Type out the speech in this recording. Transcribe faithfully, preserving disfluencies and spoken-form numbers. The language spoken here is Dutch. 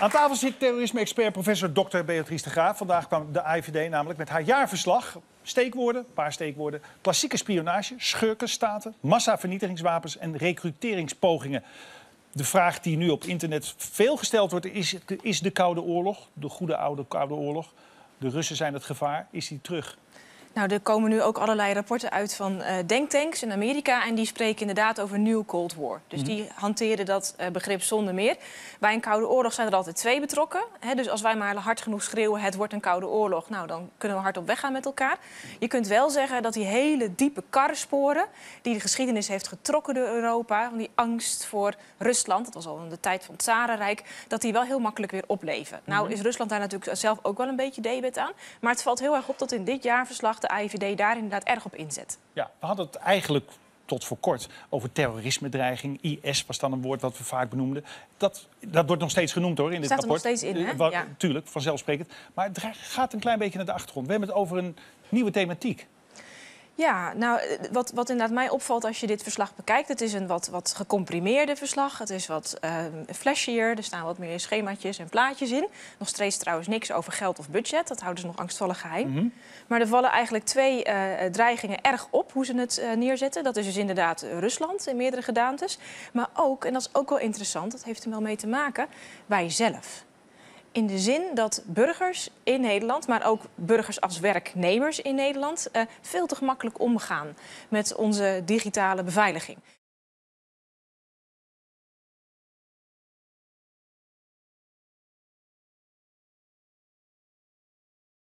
Aan tafel zit terrorisme-expert professor dokter Beatrice de Graaf. Vandaag kwam de A I V D namelijk met haar jaarverslag. Steekwoorden, een paar steekwoorden. Klassieke spionage, schurkenstaten, massavernietigingswapens en recruteringspogingen. De vraag die nu op internet veel gesteld wordt is, is de Koude Oorlog, de goede oude Koude Oorlog. De Russen zijn het gevaar, is die terug? Nou, er komen nu ook allerlei rapporten uit van uh, denktanks in Amerika. En die spreken inderdaad over New Cold War. Dus mm-hmm. die hanteren dat uh, begrip zonder meer. Bij een koude oorlog zijn er altijd twee betrokken. Hè? Dus als wij maar hard genoeg schreeuwen, het wordt een koude oorlog. Nou, dan kunnen we hard op weg gaan met elkaar. Je kunt wel zeggen dat die hele diepe karresporen die de geschiedenis heeft getrokken door Europa, van die angst voor Rusland, dat was al in de tijd van het Tsarenrijk, dat die wel heel makkelijk weer opleven. Mm-hmm. Nou is Rusland daar natuurlijk zelf ook wel een beetje debet aan. Maar het valt heel erg op dat in dit jaarverslag de A I V D daar inderdaad erg op inzet. Ja, we hadden het eigenlijk tot voor kort over terrorisme-dreiging. I S was dan een woord wat we vaak benoemden. Dat, dat wordt nog steeds genoemd hoor in dit rapport. Staat er nog steeds in, hè? Wat, ja. Tuurlijk, vanzelfsprekend. Maar het gaat een klein beetje naar de achtergrond. We hebben het over een nieuwe thematiek. Ja, nou, wat, wat inderdaad mij opvalt als je dit verslag bekijkt, het is een wat, wat gecomprimeerde verslag. Het is wat uh, flashier, er staan wat meer schemaatjes en plaatjes in. Nog steeds trouwens niks over geld of budget, dat houden ze nog angstvallig geheim. Mm-hmm. Maar er vallen eigenlijk twee uh, dreigingen erg op, hoe ze het uh, neerzetten. Dat is dus inderdaad Rusland in meerdere gedaantes. Maar ook, en dat is ook wel interessant, dat heeft er wel mee te maken, wij zelf. In de zin dat burgers in Nederland, maar ook burgers als werknemers in Nederland, eh, veel te gemakkelijk omgaan met onze digitale beveiliging.